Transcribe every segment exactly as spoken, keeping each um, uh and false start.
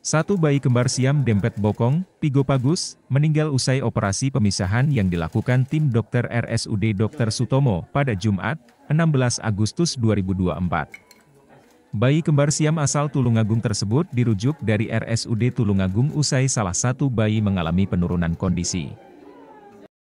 Satu bayi kembar siam dempet bokong, pigopagus, meninggal usai operasi pemisahan yang dilakukan tim dokter R S U D dokter Soetomo pada Jumat, enam belas Agustus dua ribu dua puluh empat. Bayi kembar siam asal Tulungagung tersebut dirujuk dari R S U D Tulungagung usai salah satu bayi mengalami penurunan kondisi.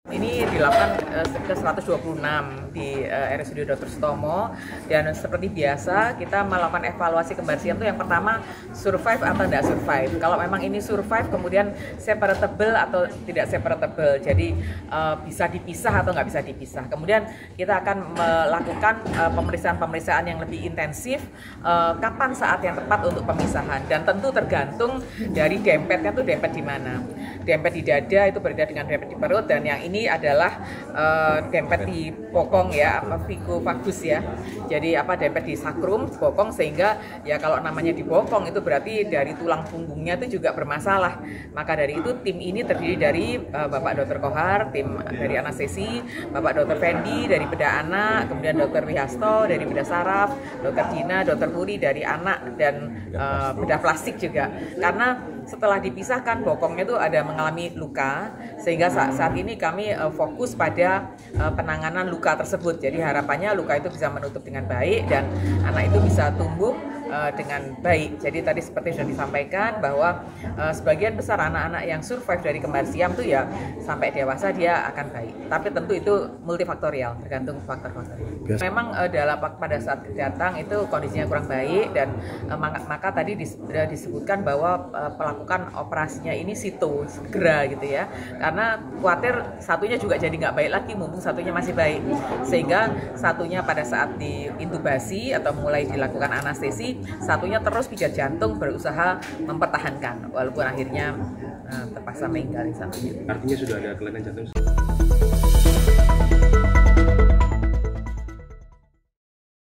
Ini dilakukan ke seratus dua puluh enam di R S U D dokter Soetomo, dan seperti biasa kita melakukan evaluasi kembar siam itu yang pertama survive atau tidak survive. Kalau memang ini survive, kemudian separatable atau tidak separatable, jadi uh, bisa dipisah atau nggak bisa dipisah. Kemudian kita akan melakukan pemeriksaan-pemeriksaan uh, yang lebih intensif, uh, kapan saat yang tepat untuk pemisahan, dan tentu tergantung dari dempetnya itu dempet di mana. Dempet di dada itu berbeda dengan dempet di perut, dan yang ini adalah uh, dempet di bokong ya, apa pigopagus ya. Jadi apa dempet di sakrum bokong, sehingga ya kalau namanya di bokong itu berarti dari tulang punggungnya itu juga bermasalah. Maka dari itu tim ini terdiri dari uh, Bapak dokter Kohar, tim dari anestesi, Bapak dokter Fendi dari bedah anak, kemudian dokter Wihasto dari bedah saraf, dokter Cina, dokter Huri dari anak, dan uh, bedah plastik juga. Karena setelah dipisahkan bokongnya itu ada mengalami luka, sehingga saat, saat ini kami uh, fokus pada uh, penanganan luka tersebut. Jadi harapannya luka itu bisa menutup dengan baik dan anak itu bisa tumbuh uh, dengan baik. Jadi tadi seperti sudah disampaikan bahwa uh, sebagian besar anak-anak yang survive dari kembar siam itu ya sampai dewasa dia akan baik. Tapi tentu itu multifaktorial, tergantung faktor-faktor. Memang uh, dalam pada saat datang itu kondisinya kurang baik, dan uh, maka, maka tadi dis, uh, disebutkan bahwa uh, lakukan operasinya ini situ segera gitu ya, karena khawatir satunya juga jadi nggak baik lagi, mumpung satunya masih baik, sehingga satunya pada saat diintubasi atau mulai dilakukan anestesi, satunya terus pijat jantung berusaha mempertahankan walaupun akhirnya uh, terpaksa meninggal satunya. Artinya sudah ada kelainan jantung.